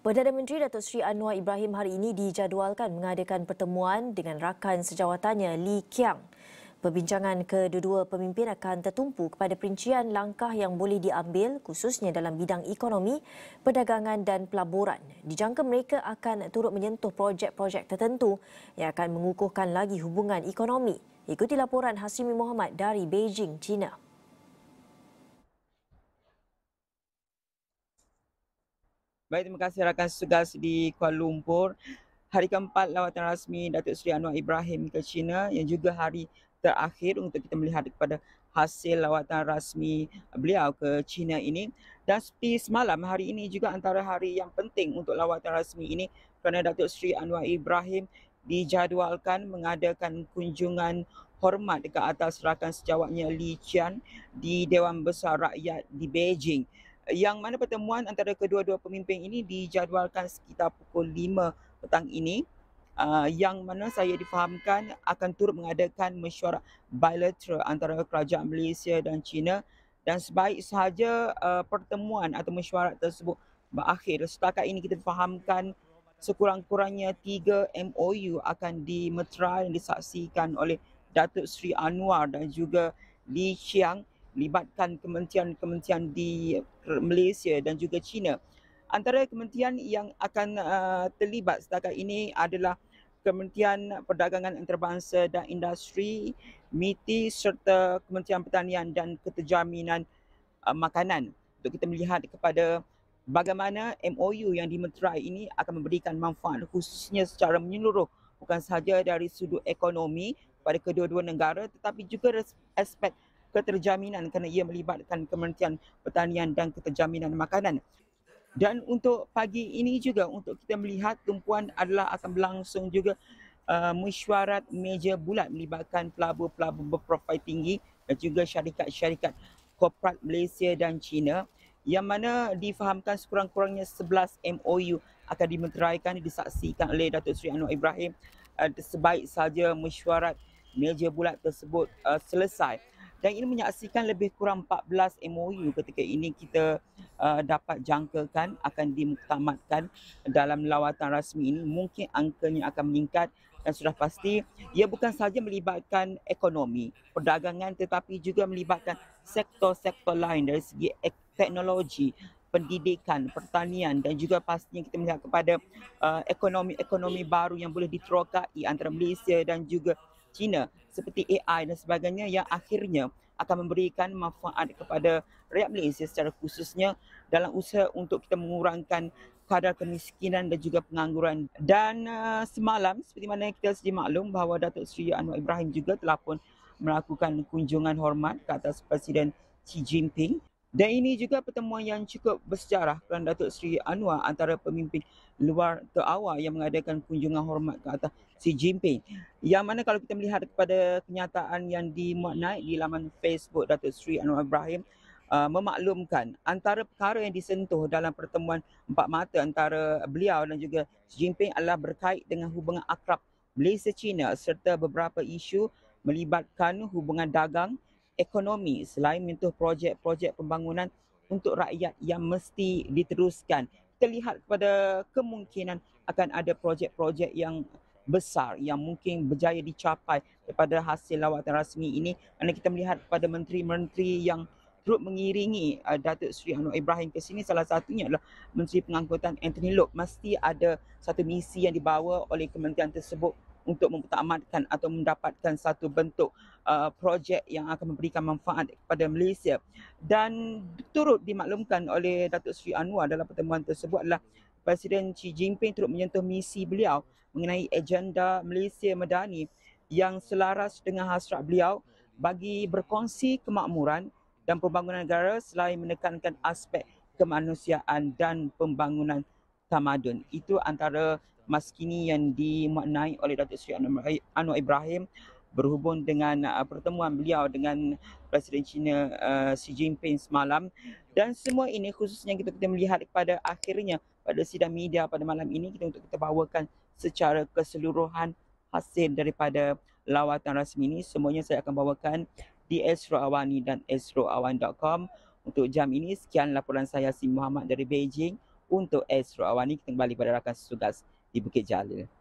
Perdana Menteri Datuk Seri Anwar Ibrahim hari ini dijadualkan mengadakan pertemuan dengan rakan sejawatannya Li Qiang. Perbincangan kedua-dua pemimpin akan tertumpu kepada perincian langkah yang boleh diambil khususnya dalam bidang ekonomi, perdagangan dan pelaburan. Dijangka mereka akan turut menyentuh projek-projek tertentu yang akan mengukuhkan lagi hubungan ekonomi. Ikuti laporan Hasrimi Mohamad dari Beijing, China. Baik, terima kasih rakan setugas di Kuala Lumpur. Hari keempat lawatan rasmi Datuk Seri Anwar Ibrahim ke China yang juga hari terakhir untuk kita melihat kepada hasil lawatan rasmi beliau ke China ini. Dan seperti semalam, hari ini juga antara hari yang penting untuk lawatan rasmi ini kerana Datuk Seri Anwar Ibrahim dijadualkan mengadakan kunjungan hormat ke atas rakan sejawatnya Li Qiang di Dewan Besar Rakyat di Beijing. Yang mana pertemuan antara kedua-dua pemimpin ini dijadualkan sekitar pukul 5 petang ini. Yang mana saya difahamkan akan turut mengadakan mesyuarat bilateral antara kerajaan Malaysia dan China, dan sebaik sahaja pertemuan atau mesyuarat tersebut berakhir. Setakat ini kita fahamkan sekurang-kurangnya 3 MOU akan dimetera dan disaksikan oleh Datuk Seri Anwar dan juga Li Qiang, libatkan kementerian-kementerian di Malaysia dan juga China. Antara kementerian yang akan terlibat setakat ini adalah Kementerian Perdagangan Antarabangsa dan Industri, MITI serta Kementerian Pertanian dan Keterjaminan Makanan. Untuk kita melihat kepada bagaimana MOU yang dimeterai ini akan memberikan manfaat khususnya secara menyeluruh, bukan sahaja dari sudut ekonomi kepada kedua-dua negara tetapi juga aspek keterjaminan kerana ia melibatkan Kementerian Pertanian dan Keterjaminan Makanan. Dan untuk pagi ini juga untuk kita melihat tumpuan adalah akan berlangsung juga mesyuarat meja bulat melibatkan pelabur-pelabur berprofil tinggi dan juga syarikat-syarikat korporat Malaysia dan China, yang mana difahamkan sekurang-kurangnya 11 MOU akan dimeteraikan disaksikan oleh Datuk Seri Anwar Ibrahim sebaik sahaja mesyuarat meja bulat tersebut selesai. Dan ini menyaksikan lebih kurang 14 MOU ketika ini kita dapat jangkakan akan dimuktamadkan dalam lawatan rasmi ini. Mungkin angkanya akan meningkat dan sudah pasti ia bukan sahaja melibatkan ekonomi, perdagangan tetapi juga melibatkan sektor-sektor lain dari segi teknologi, pendidikan, pertanian dan juga pastinya kita melihat kepada ekonomi-ekonomi baru yang boleh diterokai antara Malaysia dan juga China seperti AI dan sebagainya yang akhirnya akan memberikan manfaat kepada rakyat Malaysia secara khususnya dalam usaha untuk kita mengurangkan kadar kemiskinan dan juga pengangguran. Dan semalam seperti mana kita sedia maklum bahawa Datuk Seri Anwar Ibrahim juga telah pun melakukan kunjungan hormat ke atas Presiden Xi Jinping. Dan ini juga pertemuan yang cukup bersejarah kerana Datuk Seri Anwar antara pemimpin luar terawal yang mengadakan kunjungan hormat ke atas Xi Jinping. Yang mana kalau kita melihat kepada kenyataan yang dimuat naik di laman Facebook Datuk Seri Anwar Ibrahim memaklumkan antara perkara yang disentuh dalam pertemuan empat mata antara beliau dan juga Xi Jinping adalah berkait dengan hubungan akrab Malaysia-China serta beberapa isu melibatkan hubungan dagang, ekonomi selain menyentuh projek-projek pembangunan untuk rakyat yang mesti diteruskan. Kita lihat kepada kemungkinan akan ada projek-projek yang besar yang mungkin berjaya dicapai daripada hasil lawatan rasmi ini, kerana kita melihat kepada menteri-menteri yang turut mengiringi Datuk Seri Anwar Ibrahim ke sini, salah satunya adalah Menteri Pengangkutan Anthony Loke. Mesti ada satu misi yang dibawa oleh kementerian tersebut untuk mempertamatkan atau mendapatkan satu bentuk projek yang akan memberikan manfaat kepada Malaysia. Dan turut dimaklumkan oleh Datuk Seri Anwar dalam pertemuan tersebut adalah Presiden Xi Jinping turut menyentuh misi beliau mengenai agenda Malaysia Madani yang selaras dengan hasrat beliau bagi berkongsi kemakmuran dan pembangunan negara selain menekankan aspek kemanusiaan dan pembangunan tamadun. Itu antara mas kini yang dimaknai oleh Datuk Seri Anwar Ibrahim berhubung dengan pertemuan beliau dengan Presiden China Xi Jinping semalam. Dan semua ini khususnya kita melihat pada akhirnya pada sidang media pada malam ini kita bawakan secara keseluruhan hasil daripada lawatan rasmi ini. Semuanya saya akan bawakan di Astro AWANI dan astroawani.com. Untuk jam ini sekian laporan saya Hasrimi Mohamad dari Beijing. untuk Astro AWANI kembali pada rakan tugas di Bukit Jalil.